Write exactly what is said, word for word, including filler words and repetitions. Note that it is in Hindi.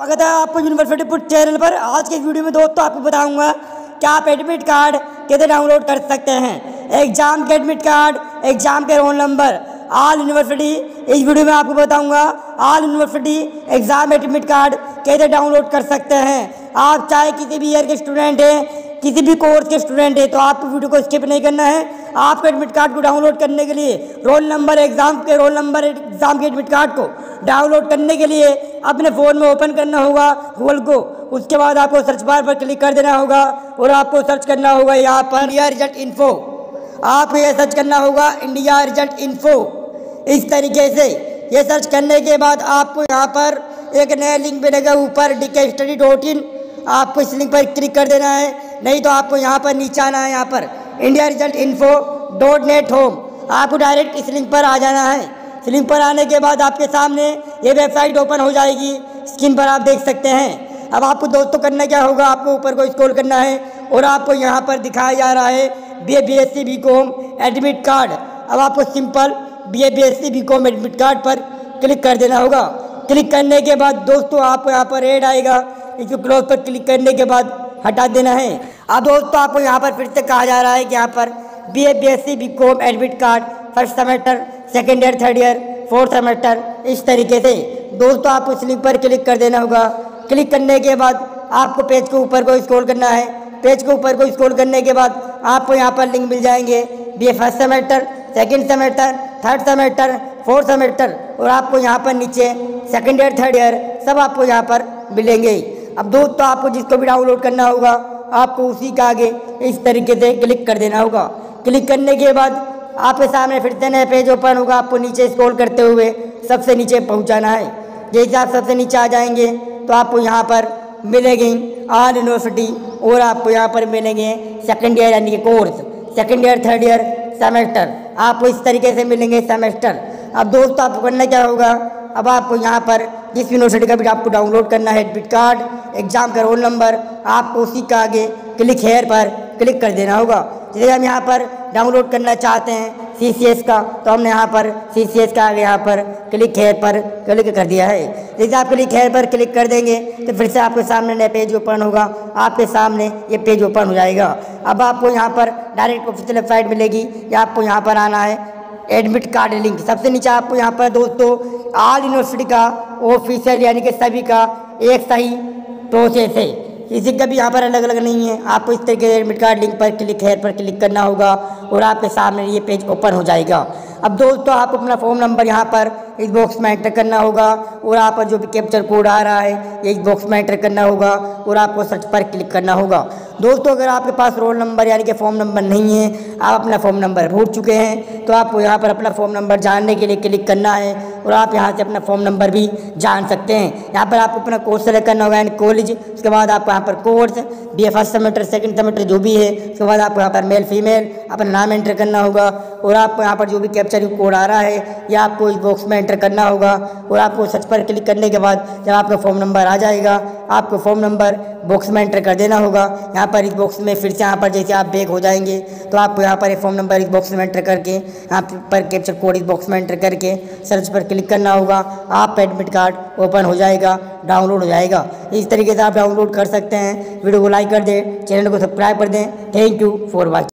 स्वागत है आपको यूनिवर्सिटी पुट चैनल पर। आज के वीडियो में दोस्तों आपको बताऊंगा कि आप एडमिट कार्ड कैसे डाउनलोड कर सकते हैं, एग्जाम के एडमिट कार्ड, एग्जाम के रोल नंबर, ऑल यूनिवर्सिटी। इस वीडियो में आपको बताऊंगा all university exam admit card कैसे डाउनलोड कर सकते हैं। आप चाहे किसी भी ईयर के स्टूडेंट हैं, किसी भी कोर्स के स्टूडेंट है, तो आपको वीडियो को स्किप नहीं करना है। आपको एडमिट कार्ड को डाउनलोड करने के लिए रोल नंबर, एग्जाम के रोल नंबर, एग्जाम के एडमिट कार्ड को डाउनलोड करने के लिए अपने फ़ोन में ओपन करना होगा गूगल को। उसके बाद आपको सर्च बार पर क्लिक कर देना होगा और आपको सर्च करना होगा यहाँ पर इंडिया रिजल्ट इन्फो। आपको यह सर्च करना होगा इंडिया रिजल्ट इन्फो। इस तरीके से ये सर्च करने के बाद आपको यहाँ पर एक नया लिंक मिलेगा ऊपर डीके स्टडी डॉट इन। आपको इस लिंक पर क्लिक कर देना है, नहीं तो आपको यहाँ पर नीचे आना है, यहाँ पर India result info dot net home. आपको डायरेक्ट इस लिंक पर आ जाना है। इस लिंक पर आने के बाद आपके सामने ये वेबसाइट ओपन हो जाएगी, स्क्रीन पर आप देख सकते हैं। अब आपको दोस्तों करना क्या होगा, आपको ऊपर को स्क्रॉल करना है और आपको यहाँ पर दिखाया जा रहा है B A B S C B com admit card. अब आपको simple B A B S C B com admit card पर क्लिक कर देना होगा। क्लिक करने के बाद दोस्तों आपको यहाँ पर ऐड आएगा, इसको क्लोज पर क्लिक करने के बाद हटा देना है। अब दोस्तों आपको यहाँ पर फिर से कहा जा रहा है कि यहाँ पर B A B S C B com admit card first semester, second year, third year, fourth semester, इस तरीके से दोस्तों आपको इस लिंक पर क्लिक कर देना होगा। क्लिक करने के बाद आपको पेज के ऊपर को स्क्रॉल करना है। पेज के ऊपर को स्क्रॉल करने के बाद आपको यहाँ पर लिंक मिल जाएंगे B A first semester, second semester, third semester, fourth semester और आपको यहाँ पर नीचे सेकेंड ईयर, थर्ड ईयर सब आपको यहाँ पर मिलेंगे। अब दोस्तों आपको जिसको भी डाउनलोड करना होगा आपको उसी का आगे इस तरीके से क्लिक कर देना होगा। क्लिक करने के बाद आपके सामने फिर से नया पेज ओपन होगा। आपको नीचे स्क्रॉल करते हुए सबसे नीचे पहुंचाना है। जैसे आप सबसे नीचे आ जाएंगे तो आपको यहाँ पर मिलेगी ऑल यूनिवर्सिटी और आपको यहाँ पर मिलेंगे सेकेंड ईयर यानी कि course, second year, third year, semester, आपको इस तरीके से मिलेंगे सेमेस्टर। अब दोस्तों आपको करना क्या होगा, अब आपको यहाँ पर जिस यूनिवर्सिटी का भी आपको डाउनलोड करना है एडमिट कार्ड, एग्जाम का रोल नंबर, आपको उसी का आगे क्लिक हेयर पर क्लिक कर देना होगा। जैसे हम यहाँ पर डाउनलोड करना चाहते हैं सीसीएस का, तो हमने यहाँ पर सीसीएस का आगे यहाँ पर क्लिक हेयर पर क्लिक कर दिया है। जैसे आप क्लिक हेयर पर क्लिक कर देंगे तो फिर से आपके सामने नया पेज ओपन होगा। आपके सामने ये पेज ओपन हो जाएगा। अब आपको यहाँ पर डायरेक्ट ऑफिशियल वेबसाइट मिलेगी, या आपको यहाँ पर आना है एडमिट कार्ड लिंक। सबसे नीचे आपको यहाँ पर दोस्तों ऑल यूनिवर्सिटी का ऑफिशियल यानी कि सभी का एक सही प्रोसेस है, किसी का भी यहाँ पर अलग अलग नहीं है। आपको इस तरीके से एडमिट कार्ड लिंक पर क्लिक हेयर पर क्लिक करना होगा और आपके सामने ये पेज ओपन हो जाएगा। अब दोस्तों आपको अपना फॉर्म नंबर यहाँ पर इस बॉक्स में एंटर करना होगा और यहाँ पर जो भी कैप्चर कोड आ रहा है ये इस बॉक्स में एंटर करना होगा और आपको सर्च पर क्लिक करना होगा। दोस्तों अगर आपके पास रोल नंबर यानी कि फॉर्म नंबर नहीं है, आप अपना फॉर्म नंबर भूल चुके हैं, तो आपको यहाँ पर अपना फॉर्म नंबर जानने के लिए क्लिक करना है और आप यहाँ से अपना फॉर्म नंबर भी जान सकते हैं। यहाँ पर आपको अपना कोर्स सेलेक्ट करना होगा यानी कॉलेज, उसके बाद आपको यहाँ पर course B A first semester, second semester जो भी है, उसके बाद आपको यहाँ पर मेल फीमेल अपना नाम एंटर करना होगा और आपको यहाँ पर जो भी कैप्चर कोड आ रहा है या आपको इस बॉक्स में एंटर करना होगा और आपको सर्च पर क्लिक करने के बाद जब आपका फॉर्म नंबर आ जाएगा आपको फॉर्म नंबर बॉक्स में एंटर कर देना होगा। यहाँ पर इस बॉक्स में फिर से यहाँ पर जैसे आप बैक हो जाएंगे तो आपको यहाँ पर एक फॉर्म नंबर इस बॉक्स में एंटर करके यहाँ पर कैप्चर कोड इस बॉक्स में एंटर करके सर्च पर क्लिक करना होगा। आप एडमिट कार्ड ओपन हो जाएगा, डाउनलोड हो जाएगा। इस तरीके से आप डाउनलोड कर सकते हैं। वीडियो को लाइक कर दें, चैनल को सब्सक्राइब कर दें। Thank you for watching.